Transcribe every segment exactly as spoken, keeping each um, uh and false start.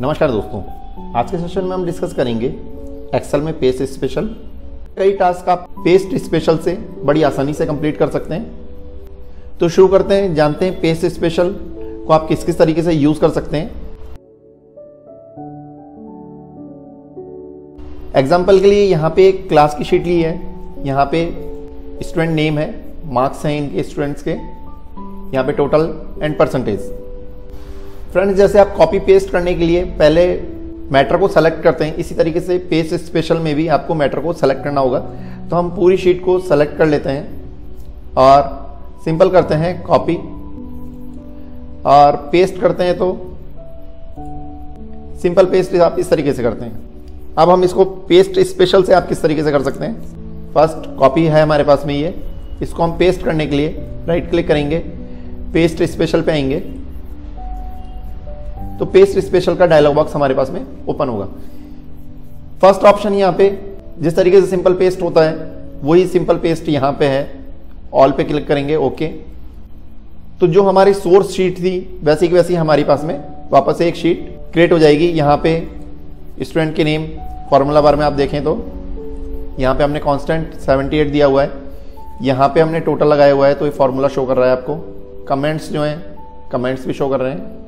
नमस्कार दोस्तों, आज के सेशन में हम डिस्कस करेंगे एक्सेल में पेस्ट स्पेशल। कई टास्क आप पेस्ट स्पेशल से बड़ी आसानी से कंप्लीट कर सकते हैं। तो शुरू करते हैं, जानते हैं पेस्ट स्पेशल को आप किस किस तरीके से यूज कर सकते हैं। एग्जाम्पल के लिए यहाँ पे एक क्लास की शीट ली है, यहाँ पे स्टूडेंट नेम है, मार्क्स हैं इनके स्टूडेंट्स के, यहाँ पे टोटल एंड परसेंटेज। फ्रेंड्स, जैसे आप कॉपी पेस्ट करने के लिए पहले मैटर को सेलेक्ट करते हैं, इसी तरीके से पेस्ट स्पेशल में भी आपको मैटर को सेलेक्ट करना होगा। तो हम पूरी शीट को सेलेक्ट कर लेते हैं और सिंपल करते हैं कॉपी और पेस्ट करते हैं। तो सिंपल पेस्ट आप इस तरीके से करते हैं। अब हम इसको पेस्ट स्पेशल से आप किस तरीके से कर सकते हैं। फर्स्ट कॉपी है हमारे पास में, ये इसको हम पेस्ट करने के लिए राइट क्लिक करेंगे, पेस्ट स्पेशल पे आएंगे तो पेस्ट स्पेशल का डायलॉग बॉक्स हमारे पास में ओपन होगा। फर्स्ट ऑप्शन यहाँ पे जिस तरीके से सिंपल पेस्ट होता है वही सिंपल पेस्ट यहाँ पे है। ऑल पे क्लिक करेंगे, ओके। तो जो हमारी सोर्स शीट थी वैसी की वैसी हमारे पास में वापस एक शीट क्रिएट हो जाएगी। यहाँ पे स्टूडेंट के नेम फॉर्मूला बार में आप देखें तो यहाँ पे हमने कॉन्स्टेंट सेवेंटी एट दिया हुआ है, यहाँ पे हमने टोटल लगाया हुआ है तो ये फॉर्मूला शो कर रहा है आपको। कमेंट्स जो हैं कमेंट्स भी शो कर रहे हैं।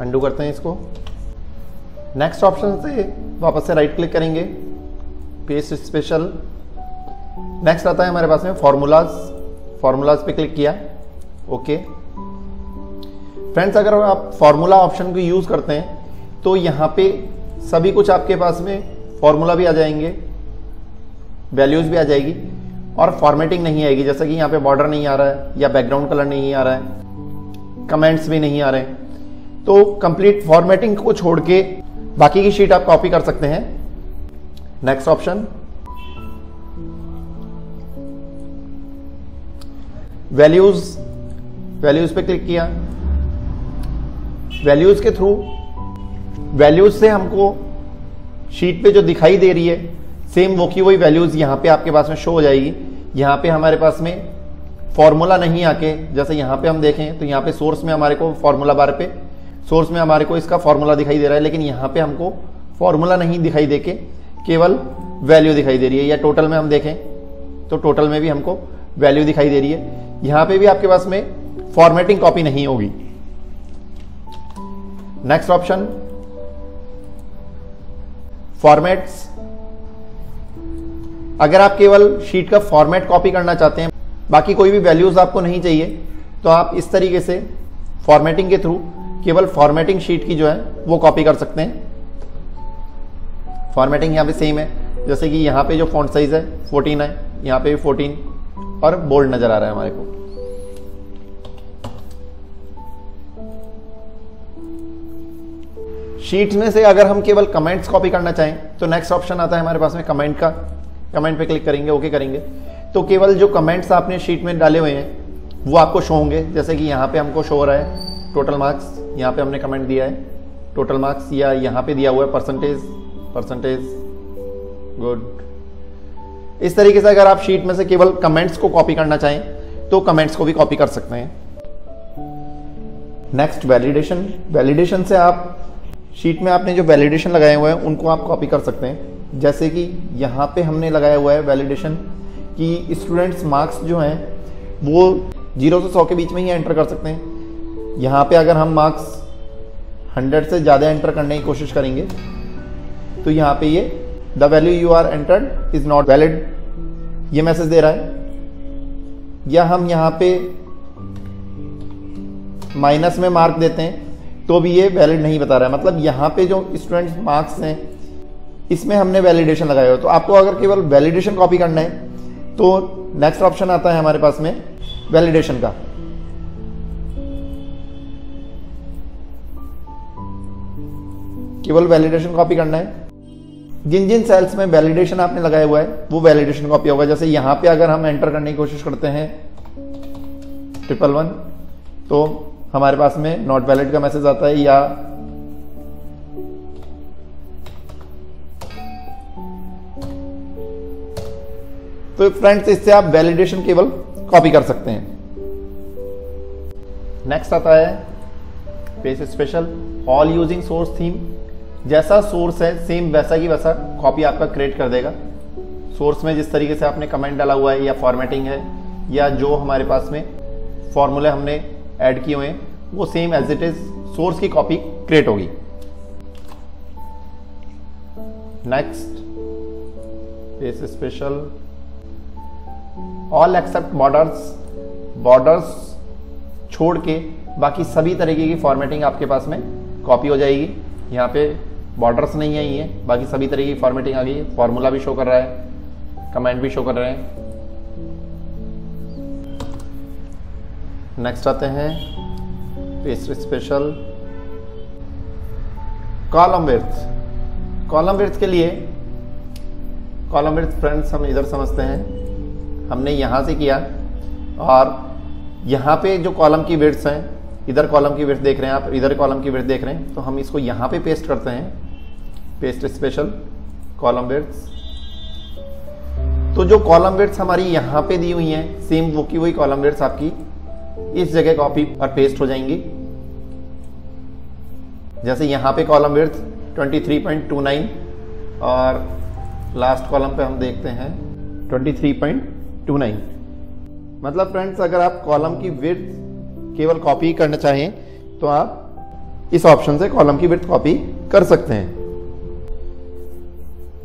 अंडू करते हैं इसको। नेक्स्ट ऑप्शन से वापस से राइट क्लिक करेंगे, पेस्ट स्पेशल। नेक्स्ट आता है हमारे पास में फार्मूलाज, फार्मूलाज पे क्लिक किया, ओके। फ्रेंड्स, अगर आप फार्मूला ऑप्शन को यूज करते हैं तो यहाँ पे सभी कुछ आपके पास में फार्मूला भी आ जाएंगे, वैल्यूज भी आ जाएगी और फॉर्मेटिंग नहीं आएगी। जैसा कि यहाँ पे बॉर्डर नहीं आ रहा है या बैकग्राउंड कलर नहीं आ रहा है, कमेंट्स भी नहीं आ रहे हैं। तो कंप्लीट फॉर्मेटिंग को छोड़ के बाकी की शीट आप कॉपी कर सकते हैं। नेक्स्ट ऑप्शन वैल्यूज, वैल्यूज पे क्लिक किया। वैल्यूज के थ्रू वैल्यूज से हमको शीट पे जो दिखाई दे रही है सेम वो की वही वैल्यूज यहाँ पे आपके पास में शो हो जाएगी। यहाँ पे हमारे पास में फॉर्मूला नहीं आके, जैसे यहाँ पे हम देखें तो यहाँ पे सोर्स में हमारे को फॉर्मूला बार पे सोर्स में हमारे को इसका फॉर्मूला दिखाई दे रहा है, लेकिन यहाँ पे हमको फॉर्मूला नहीं दिखाई देके केवल वैल्यू दिखाई दे रही है। या टोटल में हम देखें तो टोटल में भी हमको वैल्यू दिखाई दे रही है, यहाँ पे भी आपके पास में फॉर्मेटिंग कॉपी नहीं होगी। Next option formats. अगर आप केवल शीट का फॉर्मेट कॉपी करना चाहते हैं, बाकी कोई भी वैल्यूज आपको नहीं चाहिए, तो आप इस तरीके से फॉर्मेटिंग के थ्रू केवल फॉर्मेटिंग शीट की जो है वो कॉपी कर सकते हैं। फॉर्मेटिंग यहाँ पे सेम है, जैसे कि यहाँ पे जो फॉन्ट साइज है चौदह है, यहाँ पे भी चौदह और बोल्ड नजर आ रहा है हमारे को। शीट में से अगर हम केवल कमेंट्स कॉपी करना चाहें तो नेक्स्ट ऑप्शन आता है हमारे पास में कमेंट का। कमेंट पे क्लिक करेंगे, ओके करेंगे तो केवल जो कमेंट्स आपने शीट में डाले हुए हैं वो आपको शो होंगे। जैसे कि यहाँ पे हमको शो हो रहा है टोटल मार्क्स, यहाँ पे हमने कमेंट दिया है टोटल मार्क्स, या यहाँ पे दिया हुआ है परसेंटेज, परसेंटेज गुड। इस तरीके से अगर आप शीट में से केवल कमेंट्स को कॉपी करना चाहें तो कमेंट्स को भी कॉपी कर सकते हैं। Next validation. वैलिडेशन से आप शीट में आपने जो वैलिडेशन लगाए हुए हैं उनको आप कॉपी कर सकते हैं। जैसे कि यहाँ पे हमने लगाया हुआ है वैलिडेशन कि स्टूडेंट्स मार्क्स जो हैं वो जीरो से सौ के बीच में ही एंटर कर सकते हैं। यहाँ पे अगर हम मार्क्स हंड्रेड से ज़्यादा एंटर करने की कोशिश करेंगे तो यहाँ पे ये the value you are entered is not valid ये मैसेज दे रहा है। या हम यहाँ पे माइनस में मार्क देते हैं तो भी ये वैलिड नहीं बता रहा है। मतलब यहाँ पे जो स्टूडेंट्स मार्क्स हैं इसमें हमने वैलिडेशन लगाया हुआ। तो आपको अगर केवल वैलिडेशन कॉपी करना है तो नेक्स्ट ऑप्शन आता है हमारे पास में वैलिडेशन का। केवल वैलिडेशन कॉपी करना है। जिन जिन सेल्स में वैलिडेशन आपने लगाया हुआ है वो वैलिडेशन कॉपी होगा। जैसे यहाँ पे अगर हम एंटर करने की कोशिश करते हैं ट्रिपल वन तो हमारे पास में नॉट वैलिड का मैसेज आता है, या तो फ्रेंड्स इससे आप वैलिडेशन केवल कॉपी कर सकते हैं। नेक्स्ट आता है space special all using source theme. जैसा सोर्स है सेम वैसा की वैसा कॉपी आपका क्रिएट कर देगा। सोर्स में जिस तरीके से आपने कमेंट डाला हुआ है या फॉर्मेटिंग है या जो हमारे पास में फॉर्मूला हमने ऐड किए हुए हैं वो same as it is source की कॉपी क्रिएट होगी। Next space special all except borders, borders छोड़ के बाकी सभी तरीके की फॉर्मेटिंग आपके पास में कॉपी हो जाएगी। यहाँ पे बॉर्डर्स नहीं आई है, बाकी सभी तरीके की फॉर्मेटिंग आ गई। फॉर्मूला भी शो कर रहा है, कमेंट भी शो कर रहे हैं। नेक्स्ट आते हैं paste special column width. Column width के लिए कॉलम विड्थ फ्रेंड्स हम इधर समझते हैं, हमने यहाँ से किया और यहाँ पे जो कॉलम की विड्थ हैं, इधर कॉलम की विड्थ देख रहे हैं आप, इधर कॉलम की विड्थ देख रहे हैं, तो हम इसको यहाँ पे पेस्ट करते हैं, पेस्ट स्पेशल कॉलम विड्थ। तो जो कॉलम विड्थ हमारी यहाँ पे दी हुई हैं सेम वो की वही कॉलम विड्थ आपकी इस जगह कॉपी और पेस्ट हो जाएंगी। जैसे यहाँ पे कॉलम विड्थ तेईस पॉइंट दो नौ और लास्ट कॉलम पे हम देखते हैं तेईस पॉइंट दो नौ। मतलब फ्रेंड्स अगर आप कॉलम की विड्थ केवल कॉपी करना चाहें तो आप इस ऑप्शन से कॉलम की विड्थ कॉपी कर सकते हैं।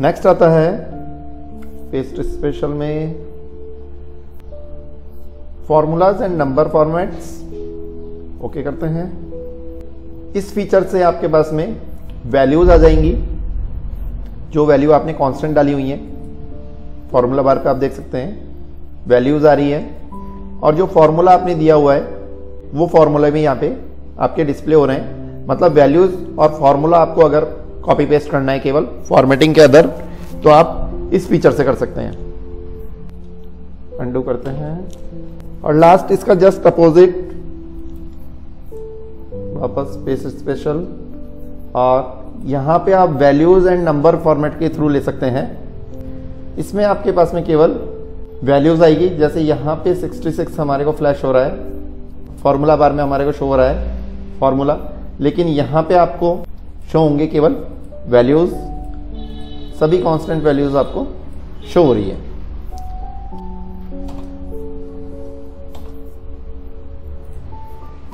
नेक्स्ट आता है पेस्ट स्पेशल में formulas and number formats. Okay करते हैं। इस फीचर से आपके पास में वैल्यूज आ जाएंगी, जो वैल्यू आपने कांस्टेंट डाली हुई है फॉर्मूला बार पे आप देख सकते हैं वैल्यूज आ रही है, और जो फॉर्मूला आपने दिया हुआ है वो फॉर्मूला भी यहाँ पे आपके डिस्प्ले हो रहे हैं। मतलब वैल्यूज और फॉर्मूला आपको अगर कॉपी पेस्ट करना है केवल फॉर्मेटिंग के अंदर तो आप इस फीचर से कर सकते हैं। अंडू करते हैं और लास्ट इसका जस्ट अपोजिट वापस स्पेस स्पेशल, और यहाँ पे आप वैल्यूज एंड नंबर फॉर्मेट के थ्रू ले सकते हैं। इसमें आपके पास में केवल वैल्यूज आएगी। जैसे यहाँ पे छियासठ हमारे को फ्लैश हो रहा है, फॉर्मूला बार में हमारे को शो हो रहा है फॉर्मूला, लेकिन यहाँ पे आपको शो होंगे केवल वैल्यूज, सभी कॉन्स्टेंट वैल्यूज आपको शो हो रही है।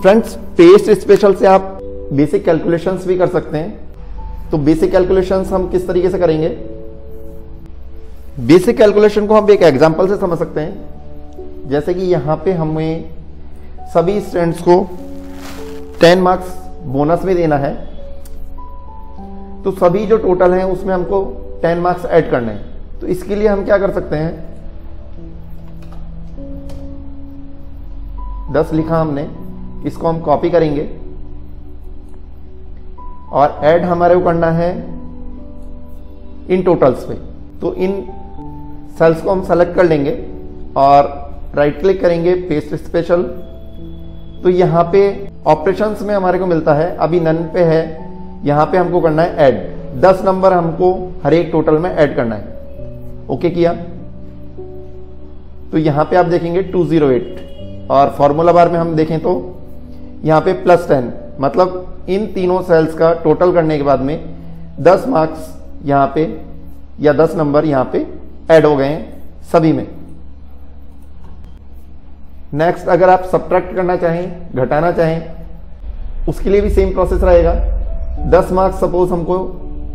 फ्रेंड्स पेस्ट स्पेशल से आप बेसिक कैलकुलेशंस भी कर सकते हैं। तो बेसिक कैलकुलेशंस हम किस तरीके से करेंगे? बेसिक कैलकुलेशन को हम एक एग्जांपल से समझ सकते हैं। जैसे कि यहाँ पे हमें सभी स्टूडेंट्स को दस मार्क्स बोनस में देना है, तो सभी जो टोटल हैं उसमें हमको दस मार्क्स ऐड करने हैं। तो इसके लिए हम क्या कर सकते हैं, दस लिखा हमने, इसको हम कॉपी करेंगे और ऐड हमारे को करना है इन टोटल्स पे। तो इन सेल्स को हम सेलेक्ट कर लेंगे और राइट क्लिक करेंगे पेस्ट स्पेशल। तो यहाँ पे ऑपरेशंस में हमारे को मिलता है, अभी नन पे है, यहाँ पे हमको करना है ऐड, दस नंबर हमको हर एक टोटल में ऐड करना है। ओके किया, तो यहाँ पे आप देखेंगे दो सौ आठ और फॉर्मूला बार में हम देखें तो यहाँ पे प्लस टेन, मतलब इन तीनों सेल्स का टोटल करने के बाद में दस मार्क्स यहाँ पे या दस नंबर यहाँ पे ऐड हो गए हैं सभी में। नेक्स्ट अगर आप सब्ट्रैक्ट करना चाहें, घटाना चाहें, उसके लिए भी सेम प्रोसेस रहेगा। दस मार्क्स सपोज हमको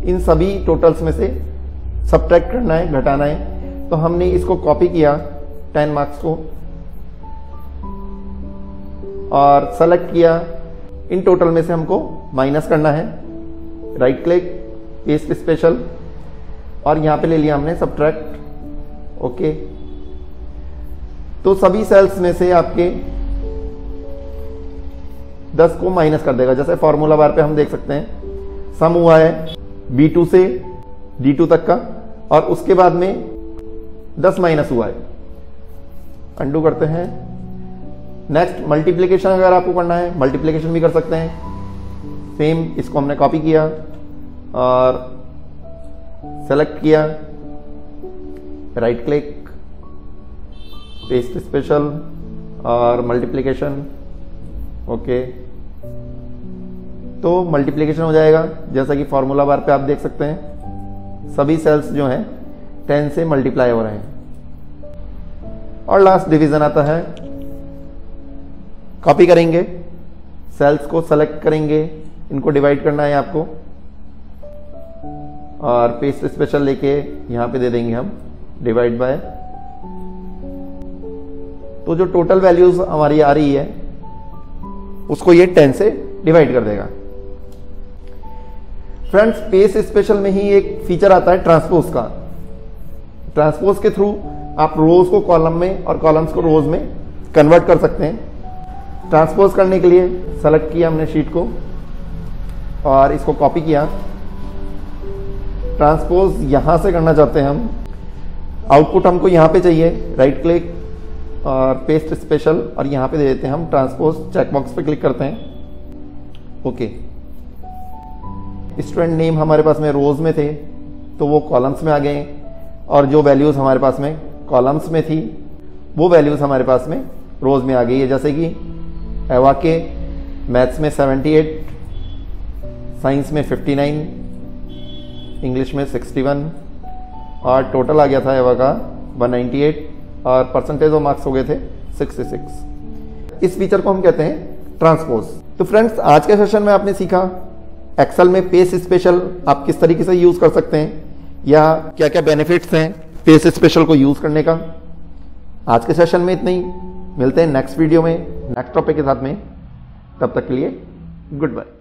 इन सभी टोटल्स में से सब्ट्रैक्ट करना है, घटाना है, तो हमने इसको कॉपी किया टेन मार्क्स को और सेलेक्ट किया, इन टोटल में से हमको माइनस करना है, राइट क्लिक पेस्ट स्पेशल और यहाँ पे ले लिया हमने सब्ट्रैक्ट। ओके, तो सभी सेल्स में से आपके दस को माइनस कर देगा। जैसे फॉर्मूला बार पे हम देख सकते हैं सम हुआ है बी टू से डी टू तक का और उसके बाद में दस माइनस हुआ है। अंडू करते हैं। नेक्स्ट मल्टीप्लिकेशन अगर आपको करना है, मल्टीप्लिकेशन भी कर सकते हैं। सेम इसको हमने कॉपी किया और सेलेक्ट किया, राइट क्लिक पेस्ट स्पेशल और मल्टीप्लिकेशन। ओके, तो मल्टीप्लीकेशन हो जाएगा। जैसा कि फार्मूला बार पे आप देख सकते हैं सभी सेल्स जो हैं टेन से मल्टीप्लाई हो रहे हैं। और लास्ट डिवीजन आता है, कॉपी करेंगे, सेल्स को सेलेक्ट करेंगे, इनको डिवाइड करना है आपको और पेस्ट स्पेशल लेके यहां पे दे देंगे हम डिवाइड बाय। तो जो टोटल वैल्यूज हमारी आ रही है उसको ये टेन से डिवाइड कर देगा। फ्रेंड्स, पेस्ट स्पेशल में ही एक फीचर आता है ट्रांसपोज का। ट्रांसपोज के थ्रू आप रोज को कॉलम में और कॉलम्स को रोज में कन्वर्ट कर सकते हैं। ट्रांसपोज करने के लिए सेलेक्ट किया हमने शीट को और इसको कॉपी किया। ट्रांसपोज यहां से करना चाहते हैं हम, आउटपुट हमको यहां पे चाहिए, राइट क्लिक और पेस्ट स्पेशल और यहां पे दे देते हैं हम ट्रांसपोज, चेकबॉक्स पे क्लिक करते हैं। ओके, स्टूडेंट नेम हमारे पास में रोज में थे तो वो कॉलम्स में आ गए और जो वैल्यूज हमारे पास में कॉलम्स में थी वो वैल्यूज हमारे पास में रोज में आ गई है। जैसे कि एवा के मैथ्स में अठहत्तर, साइंस में उनसठ, इंग्लिश में इकसठ और टोटल आ गया था एवा का एक सौ अट्ठानवे और परसेंटेज ऑफ मार्क्स हो गए थे छियासठ। इस फीचर को हम कहते हैं ट्रांसपोज। तो फ्रेंड्स, आज के सेशन में आपने सीखा एक्सेल में पेस्ट स्पेशल आप किस तरीके से यूज कर सकते हैं या क्या क्या बेनिफिट्स हैं पेस्ट स्पेशल को यूज करने का। आज के सेशन में इतना ही, मिलते हैं नेक्स्ट वीडियो में नेक्स्ट टॉपिक के साथ में। तब तक के लिए गुड बाय।